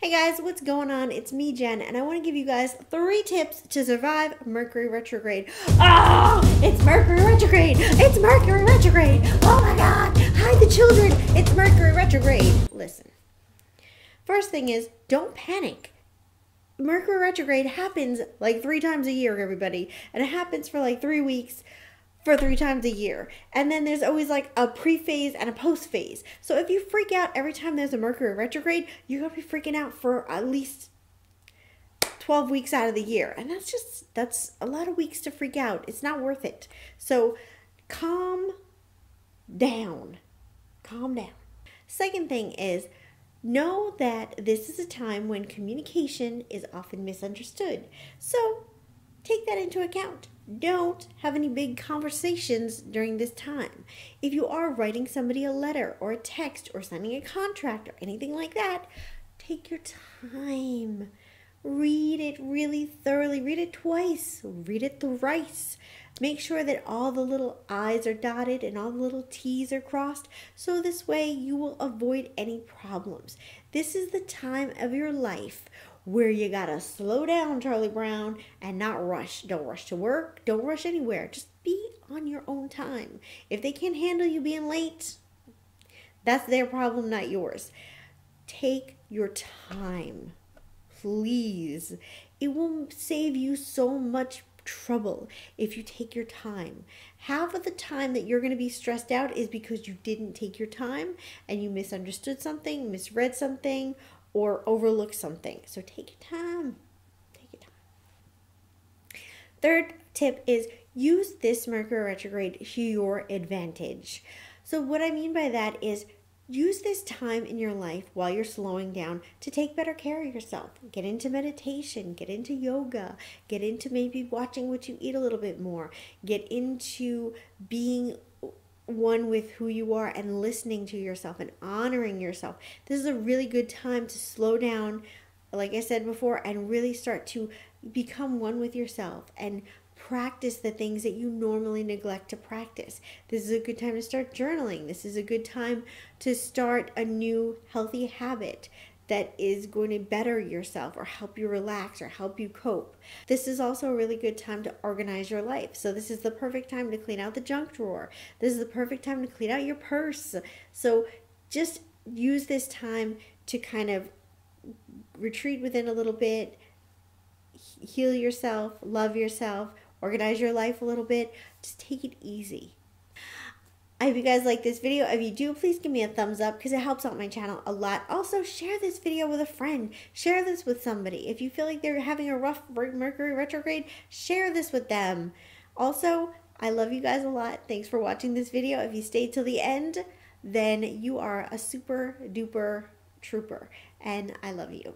Hey guys, what's going on? It's me, Jen, and I want to give you guys 3 tips to survive Mercury retrograde. Oh, it's Mercury retrograde! It's Mercury retrograde! Oh my God! Hide the children! It's Mercury retrograde! Listen. First thing is, don't panic. Mercury retrograde happens like 3 times a year, everybody, and it happens for like 3 weeks. For 3 times a year. And then there's always like a pre-phase and a post-phase. So if you freak out every time there's a Mercury retrograde, you're going to be freaking out for at least 12 weeks out of the year. And that's a lot of weeks to freak out. It's not worth it. So calm down. Calm down. Second thing is, know that this is a time when communication is often misunderstood. So take that into account. Don't have any big conversations during this time. If you are writing somebody a letter or a text or signing a contract or anything like that, take your time. Read it really thoroughly. Read it twice. Read it thrice. Make sure that all the little I's are dotted and all the little T's are crossed. So this way you will avoid any problems. This is the time of your life where you gotta slow down, Charlie Brown, and not rush. Don't rush to work. Don't rush anywhere. Just be on your own time. If they can't handle you being late, that's their problem, not yours. Take your time, please. It will save you so much trouble if you take your time. Half of the time that you're going to be stressed out is because you didn't take your time and you misunderstood something, misread something, or overlook something. So take your time. Take your time. Third tip is use this Mercury retrograde to your advantage. So what I mean by that is use this time in your life while you're slowing down to take better care of yourself. Get into meditation, get into yoga, get into maybe watching what you eat a little bit more, get into being one with who you are and listening to yourself and honoring yourself. This is a really good time to slow down, like I said before, and really start to become one with yourself and practice the things that you normally neglect to practice. This is a good time to start journaling. This is a good time to start a new healthy habit that is going to better yourself or help you relax or help you cope. This is also a really good time to organize your life. So this is the perfect time to clean out the junk drawer. This is the perfect time to clean out your purse. So just use this time to kind of retreat within a little bit, heal yourself, love yourself, organize your life a little bit. Just take it easy. I hope you guys like this video. If you do, please give me a thumbs up because it helps out my channel a lot. Also, share this video with a friend. Share this with somebody. If you feel like they're having a rough Mercury retrograde, share this with them. Also, I love you guys a lot. Thanks for watching this video. If you stayed till the end, then you are a super duper trooper. And I love you.